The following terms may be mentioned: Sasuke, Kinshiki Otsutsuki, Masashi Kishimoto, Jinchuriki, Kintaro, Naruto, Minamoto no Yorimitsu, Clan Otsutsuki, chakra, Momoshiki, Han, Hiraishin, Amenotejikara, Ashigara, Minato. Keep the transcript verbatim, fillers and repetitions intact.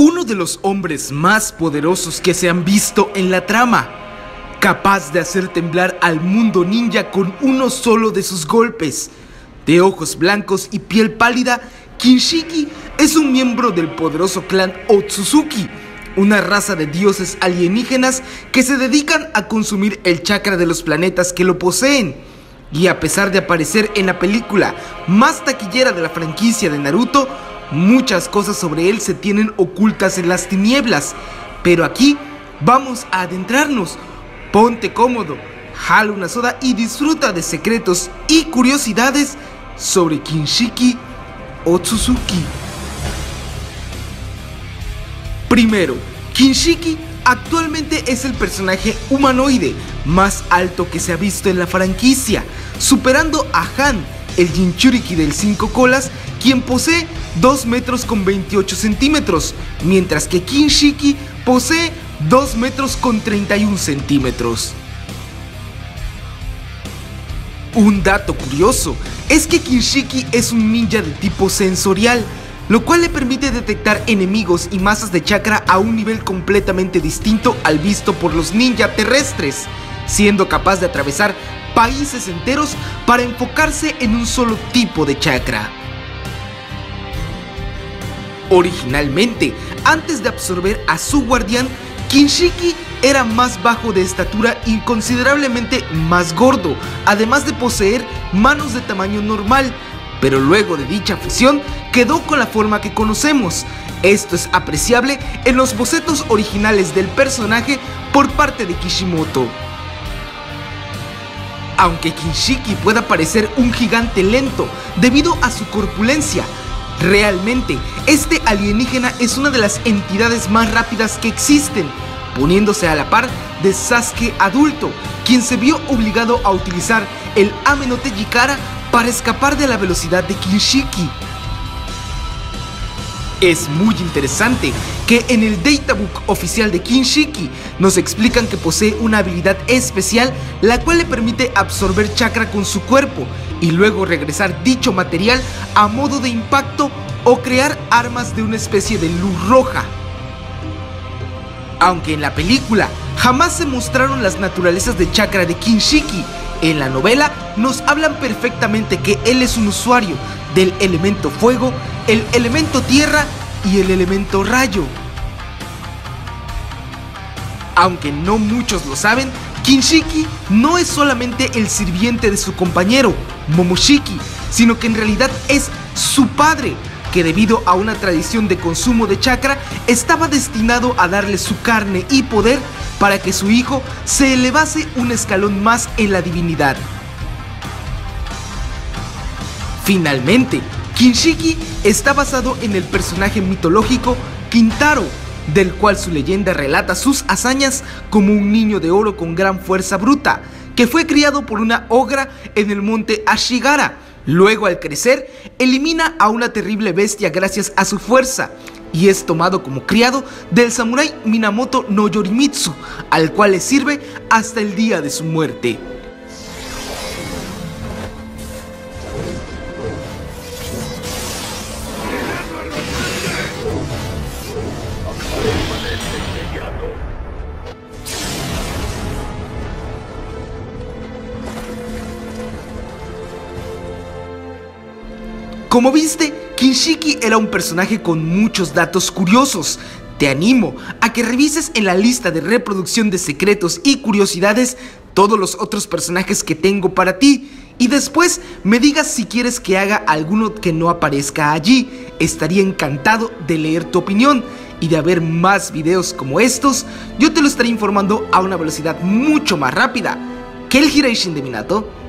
Uno de los hombres más poderosos que se han visto en la trama, capaz de hacer temblar al mundo ninja con uno solo de sus golpes. De ojos blancos y piel pálida, Kinshiki es un miembro del poderoso clan Otsutsuki, una raza de dioses alienígenas que se dedican a consumir el chakra de los planetas que lo poseen. Y a pesar de aparecer en la película más taquillera de la franquicia de Naruto, muchas cosas sobre él se tienen ocultas en las tinieblas, pero aquí vamos a adentrarnos. Ponte cómodo, jala una soda y disfruta de secretos y curiosidades sobre Kinshiki Otsutsuki. Primero, Kinshiki actualmente es el personaje humanoide más alto que se ha visto en la franquicia, superando a Han, el Jinchuriki del cinco colas, quien posee dos metros con veintiocho centímetros, mientras que Kinshiki posee dos metros con treinta y un centímetros. Un dato curioso es que Kinshiki es un ninja de tipo sensorial, lo cual le permite detectar enemigos y masas de chakra a un nivel completamente distinto al visto por los ninja terrestres, siendo capaz de atravesar países enteros para enfocarse en un solo tipo de chakra. Originalmente, antes de absorber a su guardián, Kinshiki era más bajo de estatura y considerablemente más gordo, además de poseer manos de tamaño normal, pero luego de dicha fusión quedó con la forma que conocemos. Esto es apreciable en los bocetos originales del personaje por parte de Kishimoto. Aunque Kinshiki pueda parecer un gigante lento debido a su corpulencia, realmente, este alienígena es una de las entidades más rápidas que existen, poniéndose a la par de Sasuke adulto, quien se vio obligado a utilizar el Amenotejikara para escapar de la velocidad de Kinshiki. Es muy interesante que en el databook oficial de Kinshiki nos explican que posee una habilidad especial la cual le permite absorber chakra con su cuerpo y luego regresar dicho material a modo de impacto o crear armas de una especie de luz roja. Aunque en la película jamás se mostraron las naturalezas de chakra de Kinshiki, en la novela nos hablan perfectamente que él es un usuario del elemento fuego, el elemento tierra y el elemento rayo. Aunque no muchos lo saben, Kinshiki no es solamente el sirviente de su compañero, Momoshiki, sino que en realidad es su padre, que debido a una tradición de consumo de chakra, estaba destinado a darle su carne y poder para que su hijo se elevase un escalón más en la divinidad. Finalmente, Kinshiki está basado en el personaje mitológico Kintaro, del cual su leyenda relata sus hazañas como un niño de oro con gran fuerza bruta, que fue criado por una ogra en el monte Ashigara. Luego, al crecer, elimina a una terrible bestia gracias a su fuerza, y es tomado como criado del samurái Minamoto no Yorimitsu, al cual le sirve hasta el día de su muerte. Como viste, Kinshiki era un personaje con muchos datos curiosos. Te animo a que revises en la lista de reproducción de secretos y curiosidades todos los otros personajes que tengo para ti y después me digas si quieres que haga alguno que no aparezca allí. Estaría encantado de leer tu opinión y de haber más videos como estos. Yo te lo estaré informando a una velocidad mucho más rápida que el Hiraishin de Minato.